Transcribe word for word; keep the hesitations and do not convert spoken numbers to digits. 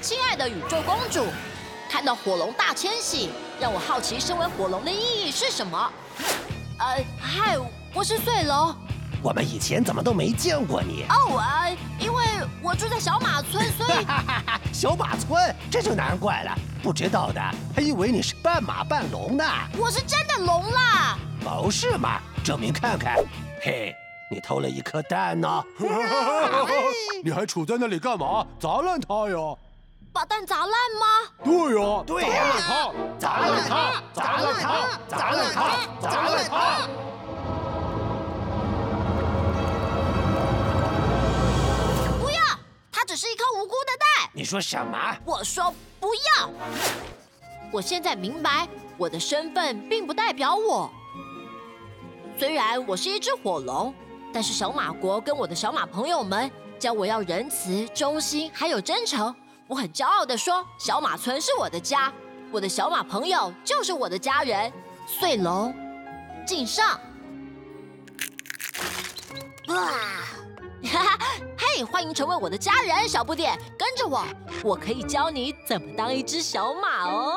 亲爱的宇宙公主，看到火龙大迁徙，让我好奇身为火龙的意义是什么。呃，嗨，我是穗龙。我们以前怎么都没见过你？哦，呃，因为我住在小马村，所以小马村这就难怪了。不知道的还以为你是半马半龙呢。我是真的龙啦！不是嘛？证明看看。嘿。 你偷了一颗蛋呢、啊，你还杵在那里干嘛？砸烂它呀！把蛋砸烂吗？对呀、啊，对呀、啊，砸烂它，砸烂它，砸烂它，砸烂它！不要，它只是一颗无辜的蛋。你说什么？我说不要。我现在明白，我的身份并不代表我。虽然我是一只火龙。 但是小马国跟我的小马朋友们教我要仁慈、忠心，还有真诚。我很骄傲地说，小马村是我的家，我的小马朋友就是我的家人。穗龙，敬上！哇，哈哈，嘿，欢迎成为我的家人，小不点，跟着我，我可以教你怎么当一只小马哦。